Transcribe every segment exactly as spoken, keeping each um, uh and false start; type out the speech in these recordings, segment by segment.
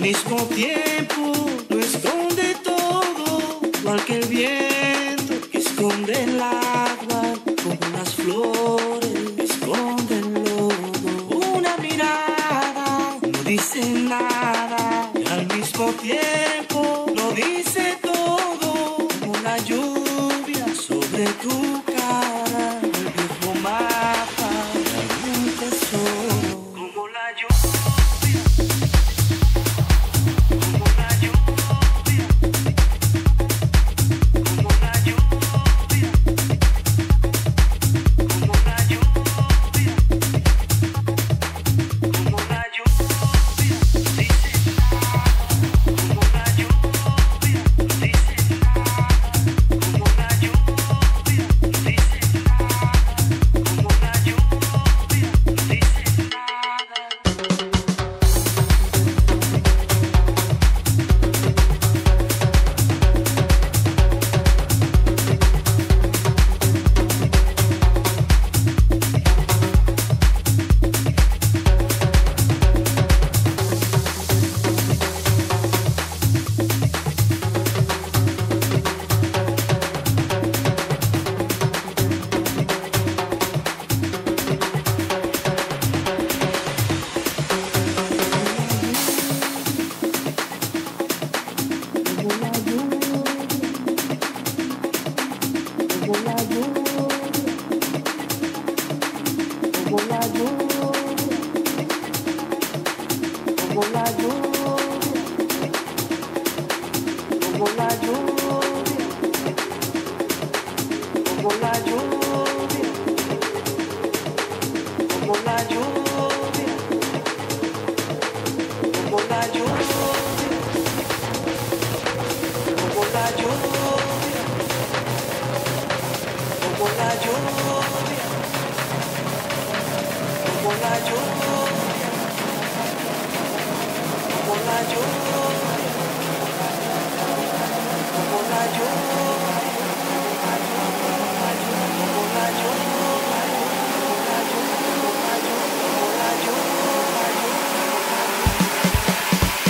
al mismo tiempo lo esconde todo, igual que el viento que esconde el agua, como las flores que esconde el lodo. Una mirada no dice nada, y al mismo tiempo lo dice todo, como la lluvia sobre tu cara, el viejo mapa de algún tesoro, como la lluvia.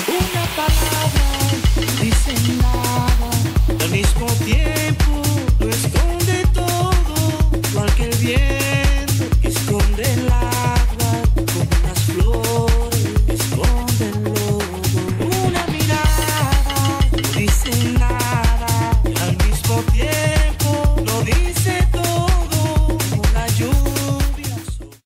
Una palabra, dicen nada, al mismo tiempo.